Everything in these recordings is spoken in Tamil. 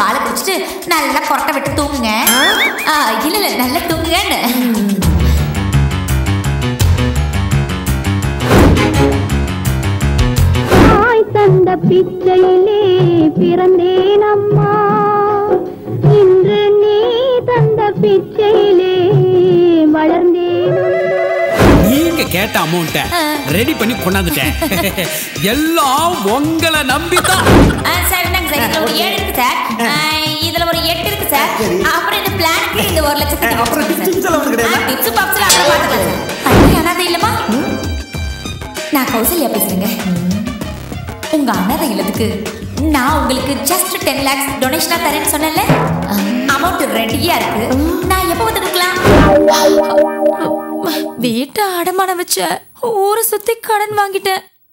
பாலை குடிச்சிட்டு நல்லா கொரட்டை விட்டு தூங்குங்க. இல்ல இல்ல நல்லா தூங்குங்கன்னு. தந்த பிச்சையிலே பிறந்தேன் அம்மா, இன்று நீ தந்த பிச்சையிலே வளர்ந்தேன். நீங்க கேட்ட அமௌண்ட ரெடி பண்ணி கொண்டாந்துட்டேன், எல்லாம் உங்களை நம்பிதான். சார் இதுல ஒரு 7 இருக்கு சார், இதுல ஒரு 8 இருக்கு சார், அப்புறம் இந்த பிளானுக்கு இந்த 1 லட்சத்துக்கு அப்புறம் டிப்ஸ் பாக்ஸ்ல அப்புறம் பாத்துக்கலாம் சார். அனாதை இல்லமா, நான் கௌசல்யா பேசுறேங்க. உங்க அனாதை இல்லத்துக்கு நான் உங்களுக்கு ஜஸ்ட் 10 lakhs டொனேஷனா தரேன்னு சொன்னேன்ல, அமௌண்ட் ரெடியா இருக்கு. நான் எப்போ வந்து கொடுக்கலாம்? வீட்டை அடமான வச்ச ஊரை சுத்தி கடன் வாங்கிட்டேன்,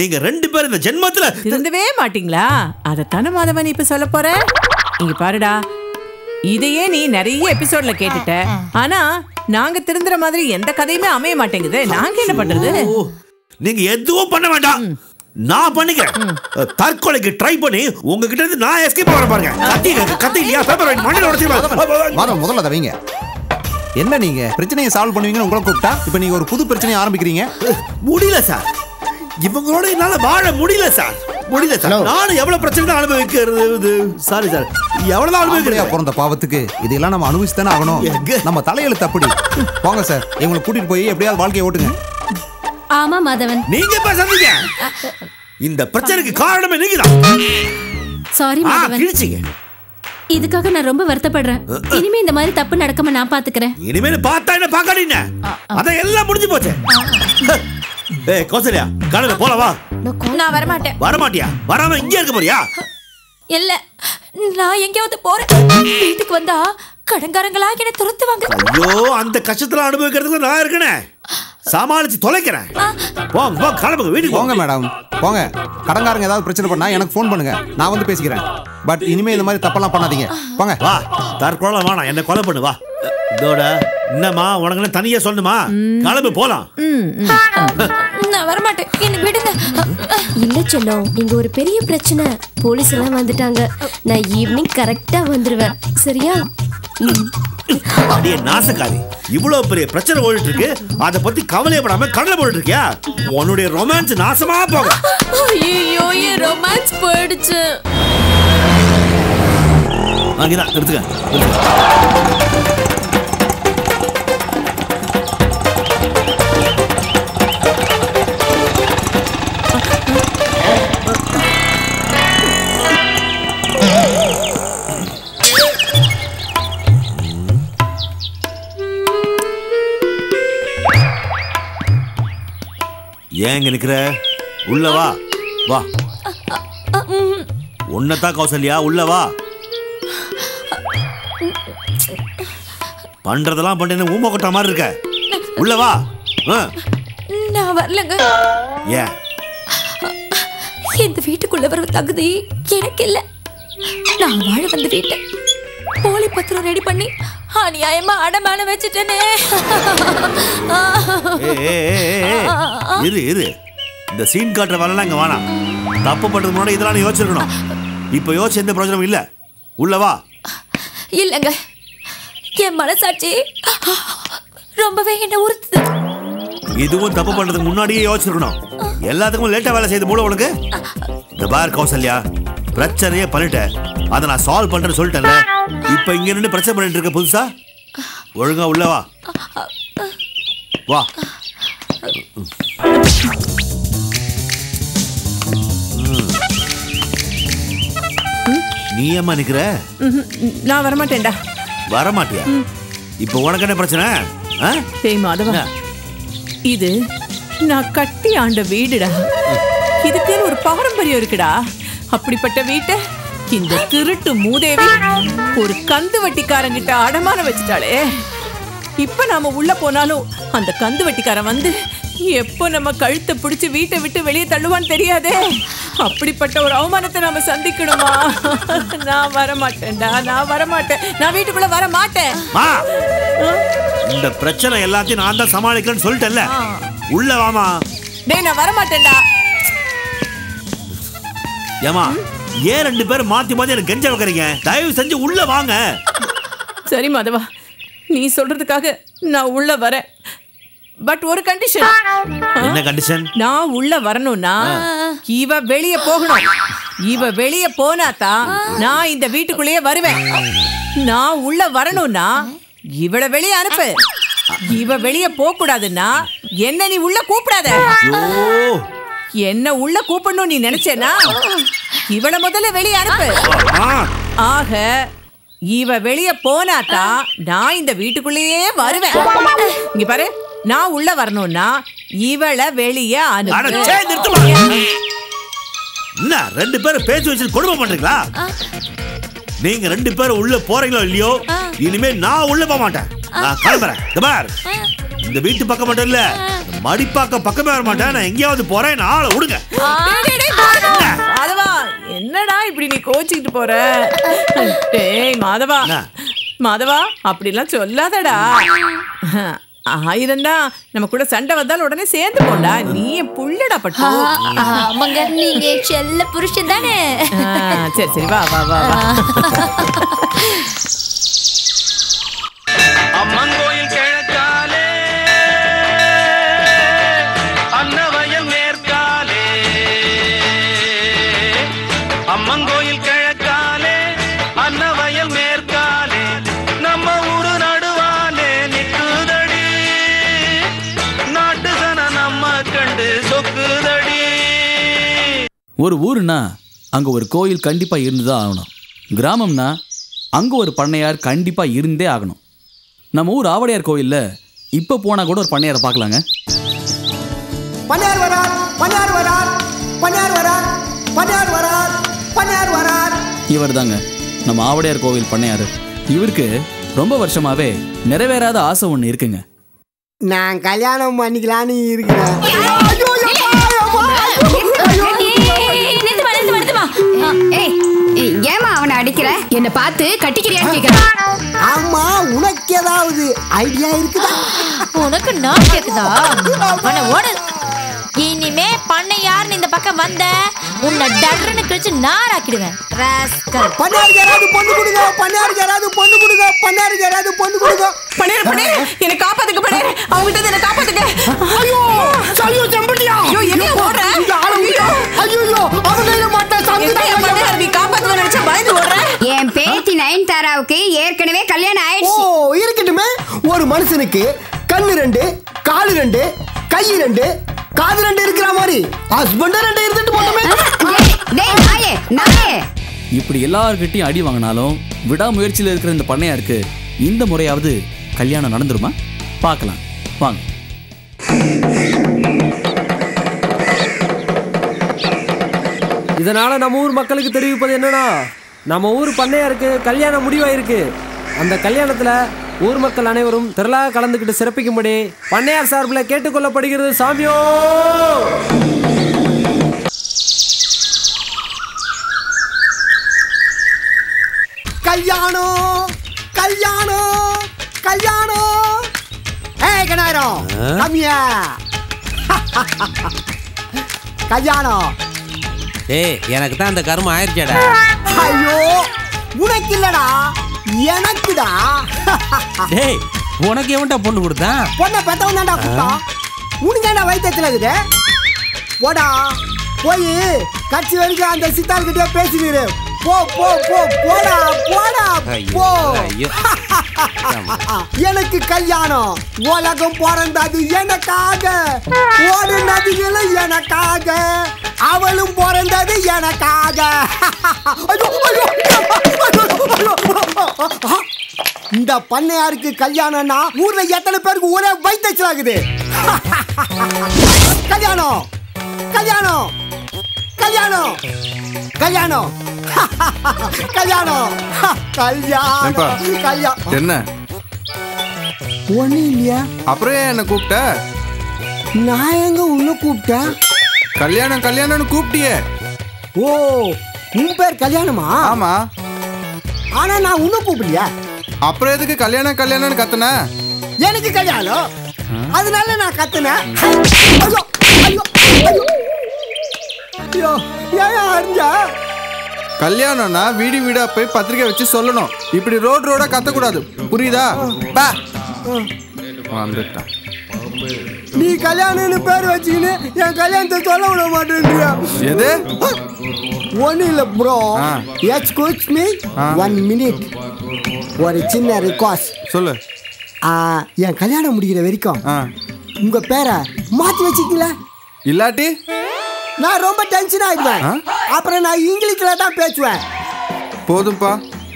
நீங்க ரெண்டு பேரும் இந்த ஜென்மத்துல திருந்தவே மாட்டீங்களா? அதத்தான மாதவன் இப்ப சொல்ல போற. இங்க பாருடா, இதையே நீ நிறைய எபிசோட்ல கேட்டுட்ட, ஆனா நாங்க திருந்துற மாதிரி எந்த கதையுமே அமைய மாட்டேங்குது. நாங்க என்ன பண்றது? நீங்க எதுவும் பண்ண வேண்டாம், நான் பண்ணிக்கிறேன். தற்கொலைக்கு ட்ரை பண்ணி உங்ககிட்ட இருந்து நான் எஸ்கேப் ஆகற பாருங்க. கத்தி இல்லையா பேப்பர் வைட் மண்ணில உடைச்சு வரோம். முதல்ல தவீங்க என்ன, நீங்க பிரச்சனையை சால்வ் பண்ணுவீங்கன்னு உங்களை கூப்பிட்டா இப்போ நீங்க ஒரு புது பிரச்சனையை ஆரம்பிக்கிறீங்க. முடியல சார், இவங்களோட என்னால வாழ முடியல சார். முடியல சார், நானும் எவ்வளவு பிரச்சனை தான் அனுபவிக்கிறது. சாரி சார், எவ்வளவுதான் அனுபவிக்கிறியா பிறந்த பாவத்துக்கு? இதெல்லாம் நம்ம அனுபவிச்சு தானே ஆகணும். நம்ம தலையெழுத்து அப்படி. வாங்க சார், இவங்களை கூட்டிட்டு போய் எப்படியாவது வாழ்க்கையை ஓட்டுங்க. ஆமா மாதவன், நீங்க பேசாதீங்க. இந்த பிரச்சனைக்கு காரணமே நீங்க தான். சாரி மாதவன், கிழிச்சிங்க. இதுக்காக நான் ரொம்ப வருத்தப்படுறேன். இனிமே இந்த மாதிரி தப்பு நடக்காம நான் பாத்துக்கிறேன். இனிமே பார்த்தா என்ன பாக்காதீங்க, அத எல்லாம் முடிஞ்சு போச்சு. ஏய் கோசலியா, காலையில போல வா. நான் வர மாட்டேன். வர மாட்டியா? வராம இங்கே இருக்க போறியா? இல்ல, நான் எங்கேயாவது போறேன். வீட்டுக்கு வந்தா கடங்காரங்களா என்ன துரத்துவாங்க. ஐயோ, அந்த கஷ்டத்துல அனுபவிக்கிறதுக்கு நான் இருக்கேனே, சமாளிச்சு தொலைக்கிறேன். போங்க, கிளம்புங்க, வீட்டுக்கு போங்க மேடம், போங்க. கடங்காரங்க ஏதாவது பிரச்சனை பண்ணா எனக்கு ஃபோன் பண்ணுங்க, நான் வந்து பேசிக்கிறேன். பட் இனிமே இந்த மாதிரி தப்பெல்லாம் பண்ணாதீங்க. போங்க, வா. தற்கொலை வேணாம், என்ன கொலை பண்ணு வா. இதோட என்னம்மா உனக்குன்னு தனியா சொல்லுமா? கிளம்பு போலாம். நான் வரமாட்டேன், என்ன விடுங்க. இல்ல செல்லம், இங்க ஒரு பெரிய பிரச்சனை, போலீஸ் எல்லாம் வந்துட்டாங்க. நான் ஈவினிங் கரெக்டா வந்துருவேன், சரியா? நாசக்காரி, இவ்வளவு பெரிய பிரச்சனை ஓடிட்டு இருக்கு, அதை பத்தி கவலைப்படாம கடல போட்டு இருக்கியா? உன்னுடைய ரொமான்ஸ் நாசமா போகும். ஐயோ, இந்த ரொமான்ஸ் போயிடுச்சு. அங்கதான் எடுத்துக்க. ஏங்க நிக்கிற? உள்ள வா, வா. உன்னதா கௌசல்யா, உள்ள வா. பண்றதெல்லாம் பண்ணேன்னு ஊம கொட்ட மாதிரி இருக்க, உள்ள வா. நான் வரலங்க. ஏன்? இந்த வீட்டுக்குள்ள வர தகுதி எனக்கு இல்ல. நான் வாழ வந்த வீட்டை போலி பத்திரம் ரெடி பண்ணி அநியாயமா அடமான வச்சுட்டேனே. இரு இரு, இந்த சீன் காட்டுற வரலாம். இங்க வாணா, தப்பு பண்றதுக்கு முன்னாடி இதெல்லாம் நீ யோசிச்சிருக்கணும். இப்போ யோசிச்சு எந்த பிரயோஜனம் இல்லை, உள்ளவா. இல்லைங்க, என் மனசாட்சி ரொம்பவே என்ன உறுத்துது. இதுவும் தப்பு பண்றதுக்கு முன்னாடியே யோசிச்சிருக்கணும். எல்லாத்துக்கும் லேட்டா வேலை செய்து மூலம் உனக்கு இந்த பார் கௌசல்யா, பிரச்சனையே பண்ணிட்ட, அதை நான் சால்வ் பண்றேன்னு சொல்லிட்டேன்ல. இப்போ இங்க நின்று பிரச்சனை பண்ணிட்டு இருக்க புதுசா? ஒழுங்கா உள்ள வா, வா. நீ ஏமா நிக்கிற? நான் வரமாட்டேன்டா. வரமாட்டியா? இப்போ உனக்கு என்ன பிரச்சனை? தெரியுமா அதுவா, இது நான் கட்டி ஆண்ட வீடுடா. இதுக்கு ஒரு பாரம்பரியம் இருக்குடா. அப்படிப்பட்ட வீட்டை இந்த திருட்டு மூதேவி ஒரு கந்து வட்டிக்காரங்கிட்ட அடமானம் வச்சிட்டாளே. இப்ப நாம உள்ள போனாலும் அந்த கந்து வட்டிக்காரன் வந்து எப்போ நம்ம கழுத்தை பிடிச்சு வீட்டை விட்டு வெளியே தள்ளுவான்னு தெரியாதே. அப்படிப்பட்ட ஒரு அவமானத்தை நாம சந்திக்கணுமா? நான் வரமாட்டேன்டா, நான் வரமாட்டேன், நான் வீட்டுக்குள்ள வரமாட்டேன். இந்த பிரச்சனை எல்லாத்தையும் நான் தான் சமாளிக்கலன்னு சொல்லிட்டேன்ல, உள்ள வாமா. டேய், நான் வரமாட்டேன்டா. ஏமா, ஏன் ரெண்டு பேரும் மாத்தி மாத்தி எனக்கு கெஞ்ச வைக்கிறீங்க? தயவு செஞ்சு உள்ள வாங்க. சரி மாதவா, நீ சொல்றதுக்காக நான் உள்ள வரேன். பட் ஒரு கண்டிஷன். என்ன கண்டிஷன்? நான் உள்ள வரணும்னா இவ வெளியே போகணும். இவ வெளியே போனாதான் நான் இந்த வீட்டுக்குள்ளேயே வருவேன். நான் உள்ள வரணும்னா இவளை வெளியே அனுப்பு. இவ வெளியே போக கூடாதுன்னா என்ன நீ உள்ள கூப்பிடாத. என்ன உள்ள கூப்பிடணும் நீ நினைச்சேனா இவளை முதல்ல வெளியே அனுப்பு. ஆக இவ வெளியே போனாதான் நான் இந்த வீட்டுக்குள்ளேயே வருவேன். இங்க பாரு, நான் உள்ள வரணும்னா இவளை வெளியே அனுப்பு. என்ன ரெண்டு பேரும் பேச்சு வச்சு கொடுமை பண்றீங்களா? நீங்க ரெண்டு பேரும் உள்ள போறீங்களோ இல்லையோ, இனிமே நான் உள்ள போக மாட்டேன். நான் கிளம்புறேன். இந்த வீட்டு பக்கம் மட்டும் இல்ல, மடிப்பாக்க பக்கமே வர மாட்டேன். நான் எங்கேயாவது போறேன், நான் ஆளை விடுங்க. மாதவா, என்னடா இப்படி நீ கோச்சிக்கிட்டு போற? டேய் மாதவா, மாதவா அப்படிலாம் சொல்லாதடா. ஆயிரம்டா நம்ம கூட சண்டை வந்தாலும் உடனே சேர்ந்து போண்டா. நீ புள்ளடா பட்டு. ஆமாங்க, நீங்க செல்ல புருஷன் தானே. சரி சரி, வா வா வா. அம்மன் கோயில் கிழக்காலே, அன்னவயல் மேற்காலே, அம்மன் கோயில் கிழக்காலே, அன்னவயல் மேற்காலே, நம்ம ஊரு நடுவாலே நிக்குதடி, நாட்டு சன நம்ம கண்டு சொக்குதடி. ஒரு ஊருனா அங்க ஒரு கோயில் கண்டிப்பா இருந்துதான் ஆகணும். கிராமம்னா அங்க ஒரு பண்ணையார் கண்டிப்பா இருந்தே ஆகணும். நம்ம ஊர் ஆவடையார் கோயில்ல இப்ப போனா கூட ஒரு பண்ணையாரை பார்க்கலாங்க. இவர் தாங்க நம்ம ஆவடையார் கோவில் பண்ணையாரு. இவருக்கு ரொம்ப வருஷமாவே நிறைவேறாத ஆசை ஒண்ணு இருக்குங்க. நான் கல்யாணம் பண்ணிக்கலான்னு இருக்கிறேன். ஏமா அவனை அடிக்கிற? என்ன பார்த்து கட்டிக்கிறியா கேக்குறான். ஆமா, உனக்கு ஏதாவது ஐடியா இருக்குதா? உனக்கு நான் கேக்குதா? அவனை ஓடு. இனிமே பண்ணை யாருன்னு இந்த பக்கம் வந்த உன்னை டர்ன்னு கிழிச்சு நாராக்கிடுவேன். பண்ணாருக்கு யாராவது பொண்ணு கொடுங்க, பண்ணாருக்கு யாராவது பொண்ணு கொடுங்க, பண்ணாருக்கு யாராவது பொண்ணு கொடுங்க. பண்ணேரு பண்ணேரு, என்னை காப்பாத்துக்க பண்ணேரு. அவங்கிட்ட என்னை காப்பாத்துக்க. ஐயோ ஐயோ செம்பட்டியா, ஐயோ என்ன ஓடுற? ஐயோ ஐயோ, அவங்களே மாட்டா சாமியா பண்ணேரு. நீ காப்பாத்துவ நினைச்ச பயந்து ஓடுற. என் பேத்தி நயன் தாராவுக்கு ஏற்கனவே கல்யாணம் ஆயிடுச்சு. ஓ, இருக்கட்டுமே. ஒரு மனுஷனுக்கு கண்ணு ரெண்டு, காலு ரெண்டு, கை ரெண்டு, காது ரெண்டு இருக்கிற மாதிரி ஹஸ்பண்ட ரெண்டு இருந்துட்டு போட்டுமே. டேய் நாயே நாயே, இப்படி எல்லார்கிட்டயும் அடி வாங்கினாலும் விடாமுயற்சியில இருக்கிற இந்த பண்ணையாருக்கு இந்த முறையாவது கல்யாணம் நடந்துருமா பார்க்கலாம் வாங்க. இதனால நம்ம ஊர் மக்களுக்கு தெரிவிப்பது என்னன்னா, நம்ம ஊர் பண்ணையாருக்கு கல்யாணம் முடிவாயிருக்கு. அந்த கல்யாணத்துல ஊர் மக்கள் அனைவரும் திரளாக கலந்துக்கிட்டு சிறப்பிக்கும்படி பண்ணையார் சார்பில் கேட்டுக்கொள்ளப்படுகிறது. சாமியோ, கல்யாணம் கல்யாணம் கல்யாணம். ஏய் கணாயிரம், சாமியா கல்யாணம். ஏய், எனக்கு தான் அந்த கர்மம் ஆயிடுச்சேடா. ஐயோ, உனக்கு இல்லடா, எனக்குடா. டேய், உனக்கு எவன்டா பொண்ணு கொடுத்தான்? பொண்ணை பெத்தவன் தான்டா கொடுத்தான். உனக்கு என்ன வைத்தியத்தில் இருக்குது? போடா, போய் கட்சி வரைக்கும் அந்த சித்தார்கிட்டயே பேசினீரு. போ போ போ, போடா போடா போ. எனக்கு கல்யாணம். உலகம் பிறந்தது எனக்காக, ஓடு நதிகளும் எனக்காக, அவளும் பிறந்தது எனக்காக. இந்த பண்ணையாருக்கு கல்யாணம்னா ஊர்ல எத்தனை பேருக்கு ஒரே வைத்தியச்சல் ஆகுது. கல்யாணம் கல்யாணம் கல்யாணம் கல்யாணம். என்ன ஒண்ணும் இல்லையா? அப்புறம் என்ன கூப்பிட்ட? நான் எங்க உன்ன கூப்பிட்டா? கல்யாணம் கல்யாணம்னு கூப்பிட்டியே. ஓ உன் பேர் கல்யாணமா? ஆமா. ஆனா நான் உன்ன கூப்பிடலையா? அப்புறம் எதுக்கு கல்யாணம் கல்யாணம்னு கத்துன? எனக்கு கல்யாணம், அதனால நான் கத்துனேன். ஐயோ ஐயோ ஐயோ ஏன் அஞ்சா? கல்யாணம்னா வீடு வீடா போய் பத்திரிக்கை வச்சு சொல்லணும், இப்படி ரோடு ரோடா கத்தக்கூடாது, புரியுதா? நீ கல்யாணம்னு பேர் வச்சுக்கின்னு என் கல்யாணத்தை சொல்ல விட மாட்டேன்றியா? எது? ஒன்றும் இல்லை ப்ரோ. Excuse me 1 minute. ஒரு சின்ன ரிக்வஸ்ட் சொல்லு. என் கல்யாணம் முடிக்கிற வரைக்கும் உங்க பேரை மாற்றி வச்சுக்கல, இல்லாட்டி நான் ரொம்ப டென்ஷன் ஆயிடுவேன். அப்புறம் நான் இங்கிலீஷ்ல தான் பேசுவேன். போதும்பா,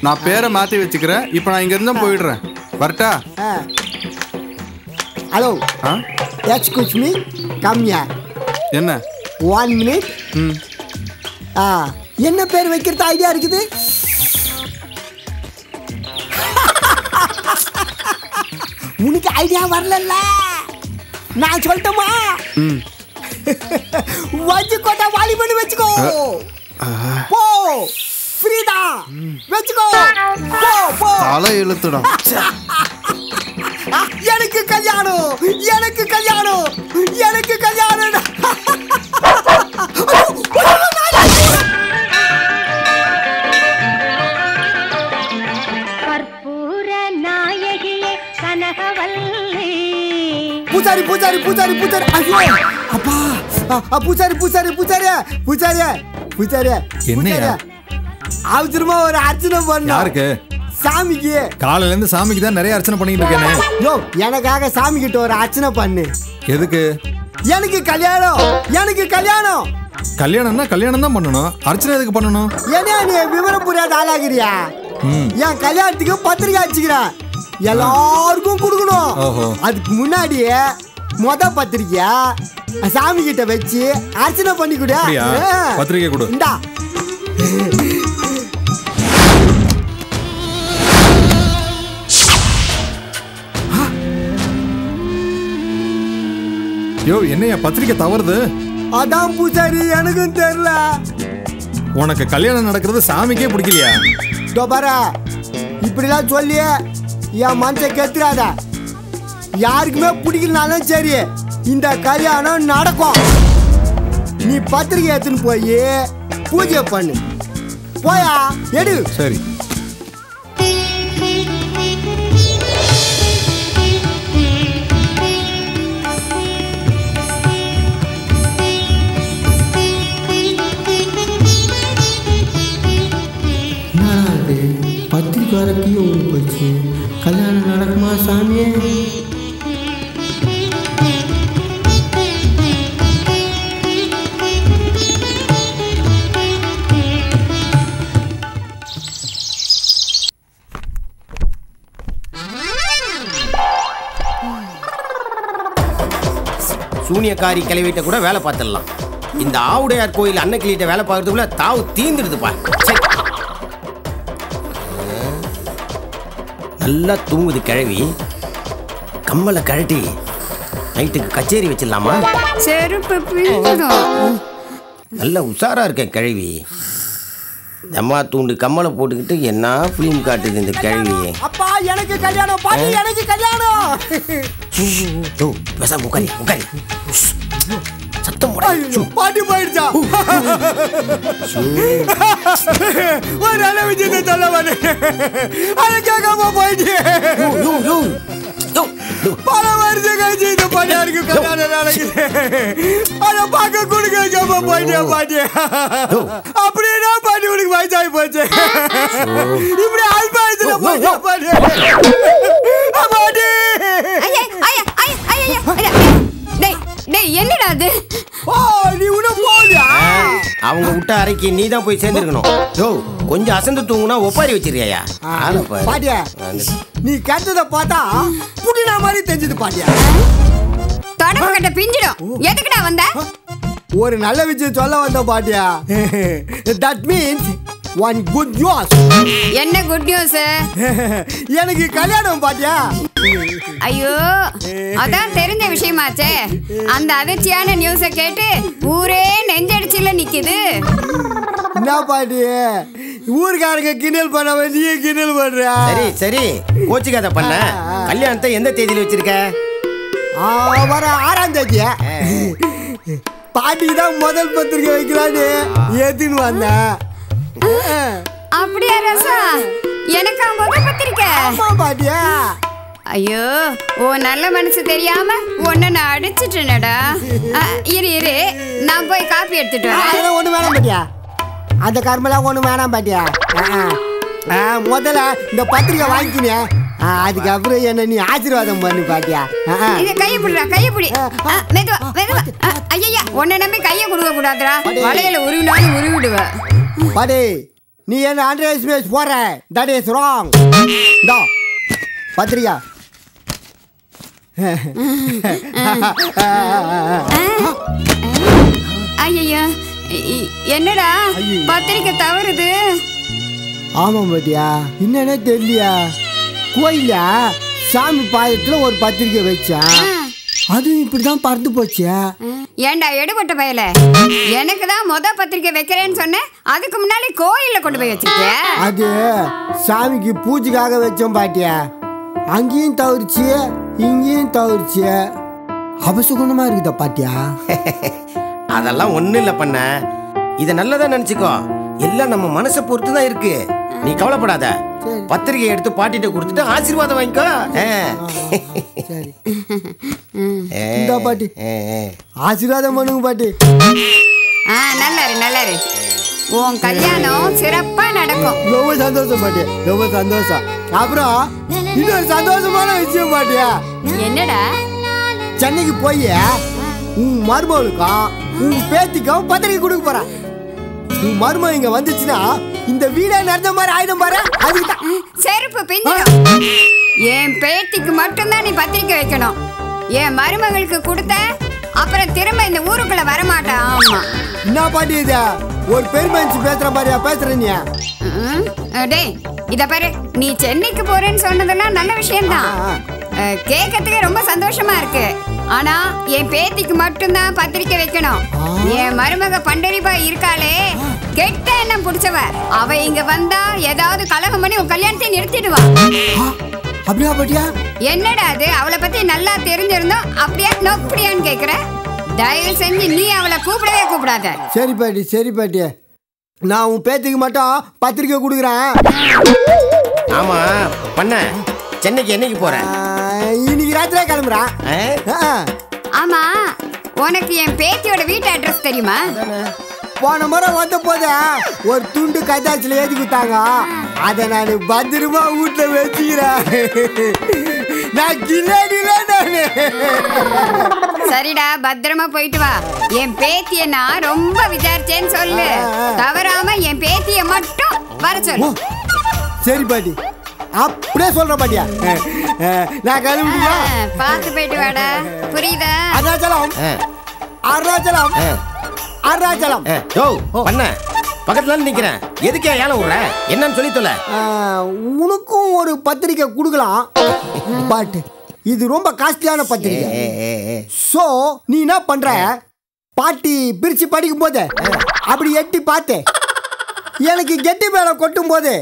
நான் பேரை மாற்றி வச்சுக்கிறேன். இப்போ நான் இங்கேருந்து போயிடுறேன், வரட்டா? Hello, excuse me, come here. என்ன 1 minute? என்ன பேர் வைக்கிறது ஐடியா இருக்குது? உனக்கு ஐடியா வரல, நான் சொல்லட்டுமா? வச்சுக்கோட்டா வாலிபன் வச்சுக்கோ, போ ஃப்ரீதா வச்சுக்கோ, போ போ தலை இழுத்துடா. எனக்கு கல்யாணம், எனக்கு கல்யாணம், எனக்கு கல்யாணம். கற்பூர நாயகியே கனகவல்லி. பூஜாரி பூஜாரி பூஜாரி பூஜாரி, ஐயோ அப்பா, பூஜாரி பூஜாரி பூஜாரி பூஜாரி பூஜாரி. என்னையா அவசரமா ஒரு அர்ச்சனை பண்ணு. யாருக்கு? சாமிக்கு. காலையில இருந்து சாமிக்கு தான் நிறைய அர்ச்சனை பண்ணிட்டு இருக்கேனே. யோ, எனக்காக சாமி கிட்ட ஒரு அர்ச்சனை பண்ணு. எதுக்கு? எனக்கு கல்யாணம், எனக்கு கல்யாணம். கல்யாணம்னா கல்யாணம் தான் பண்ணணும், அர்ச்சனை எதுக்கு பண்ணணும்? ஏன்னா நீ விவரம் புரியாத ஆளாகிறியா? என் கல்யாணத்துக்கு பத்திரிக்கை அடிச்சுக்கிறேன், எல்லாருக்கும் கொடுக்கணும். அதுக்கு முன்னாடியே மொத பத்திரிக்கையா சாமி கிட்ட வச்சு அர்ச்சனை பண்ணி கொடு. பத்திரிக்கை கொடு. இந்தா யோ, என்னையா பத்திரிக்கை தவறுது? அதான் பூஜாரி, எனக்கும் தெரியல. உனக்கு கல்யாணம் நடக்கிறது சாமிக்கே பிடிக்கலையா? டோபாரா, இப்படிலாம் சொல்லி என் மனசை கெத்துறாத. யாருக்குமே பிடிக்கலனாலும் சரி, இந்த கல்யாணம் நடக்கும். நீ பத்திரிக்கை எடுத்துன்னு போய் பூஜை பண்ணு, போயா எடு. சரி. பத்திரிக்கை வரப்பையும் உங்களுக்கு போச்சு, கல்யாணம் நடக்குமா சாமியே? சூனியக்காரி கிளவிட்ட கூட வேலை பார்த்துடலாம், இந்த ஆவுடையார் கோயில் அன்ன கிளியிட்ட வேலை பார்க்கறதுக்குள்ள தாவு தீந்துடுதுப்பா. நல்லா தூங்குது கிழவி, கம்மலை கழட்டி நைட்டுக்கு கச்சேரி வச்சிடலாமா? நல்லா உஷாரா இருக்க கிழவி. தம்மா தூண்டு கம்மலை போட்டுக்கிட்டு என்ன பிலிம் காட்டுது இந்த கிழவியே. அப்பா எனக்கு கல்யாணம், பாட்டி எனக்கு கல்யாணம். பேசாம உட்காரி உட்காரி, சத்தம் போடாதே. பாட்டி போயிடுச்சா? ஒரு அளவு சின்ன தலைவன் அழகாக போயிட்டு பல வருஷம் கழிச்சு இந்த பாட்டியாருக்கு கல்யாணம் நடக்குது, அதை பார்க்க கொடுக்க போயிட்டே பாட்டி. அப்படின்னா பாட்டி உனக்கு வயசாகி போச்சு, இப்படி அல்பாயத்துல போயிட்டா பாட்டி. என்னடா அது? அவங்க விட்ட அறைக்கு நீ தான் போய் சேர்ந்துருக்கணும். கொஞ்சம் அசந்து தூங்குனா ஒப்பாரி வச்சிருக்கியா? பாட்டியா நீ கேட்டதை பார்த்தா புடினா மாதிரி தெரிஞ்சது பாட்டியா. தொடர்பு கட்ட பிஞ்சிடும், எதுக்குடா வந்த? ஒரு நல்ல விஷயம் சொல்ல வந்த பாட்டியா. That means one good news. என்ன good news? எனக்கு கல்யாணம் பாத்தியா? ஐயோ அதான் தெரிஞ்ச விஷயமாச்சே. அந்த அதிர்ச்சியான நியூஸை கேட்டு ஊரே நெஞ்சடிச்சில நிக்குது. என்ன பாட்டியே ஊர்காரங்க கிண்டல் பண்ண வேண்டிய கிண்டல் பண்றா. சரி சரி கோச்சிக்காத பண்ண. கல்யாணத்தை எந்த தேதியில வச்சிருக்க? வர 6ஆம் தேதியா? பாட்டி தான் முதல் பத்திரிக்கை வைக்கலான்னு ஏத்தின்னு வந்தேன். அப்படியா ரசா, எனக்கா முதல் பத்திரிக்கை? பாட்டியா ஐயோ ஓ நல்ல மனசு தெரியாம ஒன்னு நான் அடிச்சிட்டேனடா. இரு இரு நான் போய் காப்பி எடுத்துட்டு வரேன். ஒண்ணு வேணாம் பாட்டியா, அந்த கர்மெல்லாம் ஒண்ணு வேணாம் பாட்டியா. முதல்ல இந்த பத்திரிக்கை வாங்கிக்கினியா, அதுக்கப்புறம் என்ன நீ ஆசீர்வாதம் பண்ணு பாட்டியா. கையை பிடிடா, கையை பிடி. ஐயா உன்ன நம்பி கையை கொடுக்க கூடாதுடா, வலையில உருவினாலும் உருவிடுவேன். பாட்டி நீ என்ன அண்டர் எஸ்டிமேட் போற, தட் இஸ் ராங். இதோ பத்திரிக்கா. ஐயா என்னடா பத்திரிக்கை தவறுது? ஆமா பாட்டியா, என்னன்னா தெரியலையா, கோயில சாமி பாயத்துல ஒரு பத்திரிக்கை வச்சா அதுவும் இப்படிதான் பறந்து போச்சு. ஏண்டா எடுபட்ட பயல, எனக்கு தான் முத பத்திரிக்கை வைக்கிறேன்னு சொன்ன, அதுக்கு முன்னாடி கோயில கொண்டு போய் வச்சிருக்க. அது சாமிக்கு பூஜைக்காக வச்சோம் பாட்டியா, அங்கேயும் தவிர்ச்சி இங்கேயும் தவிர்ச்சி அபசுகுணமா இருக்குதா பாட்டியா. அதெல்லாம் ஒண்ணும் இல்ல பண்ண, இத நல்லதா நினைச்சுக்கோ, எல்லாம் நம்ம மனசை பொறுத்து தான் இருக்கு. நீ கவலைப்படாத, பத்திரிக்கை எடுத்து பாட்டிட்ட கொடுத்துட்டு ஆசீர்வாதம் வாங்கிக்கோ. இந்த பாட்டி ஆசீர்வாதம் பண்ணுங்க பாட்டி. நல்லாரு நல்லாரு, உன் கல்யாணம் சிறப்பா நடக்கும். ரொம்ப சந்தோஷம் பாட்டி, ரொம்ப சந்தோஷம். அப்புறம் இன்னொரு சந்தோஷமான விஷயம் பாட்டியா. என்னடா? சென்னைக்கு போய் உன் மருமகளுக்கும் உன் பேத்திக்கும் பத்திரிக்கை கொடுக்க போற. உன் மருமக இங்க வந்துச்சுன்னா இந்த வீடை நடந்த மாதிரி ஆயிடும் பாரு. அதுதான் செருப்பு பிஞ்சிடும். என் பேத்திக்கு மட்டும்தான் நீ பத்திரிக்கை வைக்கணும், என் மருமகளுக்கு கொடுத்த அப்புறம் திரும்ப இந்த ஊருக்குள்ள வரமாட்டேன். ஆமா என்ன பாட்டி இது ஒரு பெருமைச்சு பேசுற மாதிரியா பேசுறீங்க? டேய் இத பாரு, நீ சென்னைக்கு போறேன்னு சொன்னதெல்லாம் நல்ல விஷயம்தான், கேட்கறதுக்கு ரொம்ப சந்தோஷமா இருக்கு. ஆனா என் பேத்திக்கு மட்டும்தான் பத்திரிக்கை வைக்கணும். என் மருமக பண்டரிப்பா இருக்காளே, கெட்ட எண்ணம் புடிச்சவ, அவ இங்க வந்தா ஏதாவது கலகம் பண்ணி உன் கல்யாணத்தை நிறுத்திடுவா. அப்படியா பாட்டியா? என்னடா அது அவளை பத்தி நல்லா தெரிஞ்சிருந்தோம் அப்படியா நோப்படியான்னு கேக்குற? தயவு செஞ்சு நீ அவளை கூப்பிடவே கூப்பிடாத. சரி பாட்டி சரி பாட்டி, நான் உன் பேத்திக்கு மட்டும் பத்திரிக்கை கொடுக்குறேன். ஆமா பண்ண, சென்னைக்கு என்னைக்கு போற? இன்னைக்கு ராத்திரியா கிளம்புறான். ஆமா உனக்கு என் பேத்தியோட வீட்டு அட்ரஸ் தெரியுமா? போன முறை வந்த போத ஒரு துண்டு கதாச்சில ஏற்றி கொடுத்தாங்க, அதை நான் பத்திரமா வீட்டுல வச்சுக்கிறேன். நான் கிளே. சரிடா பத்திரமா போயிட்டு வா. என் பேத்திய நான் ரொம்ப விசாரிச்சேன்னு சொல்லு, தவறாம என் பேத்திய மட்டும் வர சொல்லு. சரி பாட்டி அப்படியே சொல்ற பாட்டியா. நான் கழுவிடுவா, பார்த்து போயிட்டு வாடா, புரியுதா? அருணாச்சலம் அருணாச்சலம் அருணாச்சலம். ஓ பண்ண பக்கத்துல நிக்கிறேன், எதுக்கே ஏழை விடுற என்னன்னு சொல்லி தொலை. உனக்கும் ஒரு பத்திரிக்கை கொடுக்கலாம், பட் இது ரொம்ப காஸ்ட்லியான பத்திரிக்கை. சோ நீ என்ன பண்ற, பாட்டி பிரிச்சு படிக்கும் போது அப்படி எட்டி பார்த்து எனக்கு கெட்டி மேல கொட்டும் போது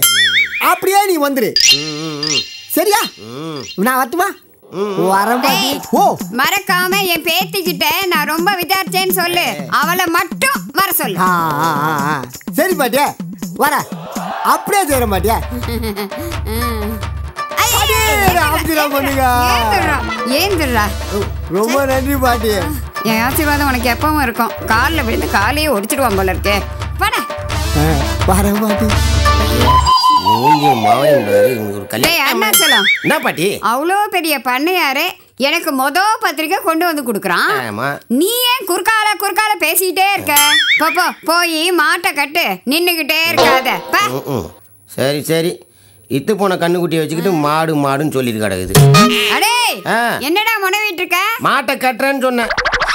அப்படியே நீ வந்துரு, சரியா? நான் வரட்டுமா? மறக்காம என் பேத்திக்கிட்ட நான் ரொம்ப விசாரிச்சேன்னு சொல்லு, அவளை மட்டும் வர சொல்லு. சரி பாட்டியா வர, அப்படியே செய்யற மாட்டியா. ரொம்ப நன்றி பாட்டி, என் ஆசீர்வாதம் உனக்கு எப்பவும் இருக்கும். காலில் விழுந்து காலையே ஒடிச்சிடுவான் போல இருக்கே. வர பாட்டி எனக்கு மொத பத்திரிக்கை கொண்டு வந்து குடுக்கறான், நீ ஏன் குறுக்கால குறுக்கால பேசிட்டே இருக்க? போய் மாட்ட கட்டு, நின்னுகிட்டே இருக்காத. சரி சரி, இத்து போன கண்ணுக்குட்டியை வச்சுக்கிட்டு மாடு மாடுன்னு சொல்லிட்டு கிடக்குது. என்னடா முனைவிட்டு இருக்க? மாட்டை கட்டுறேன்னு சொன்ன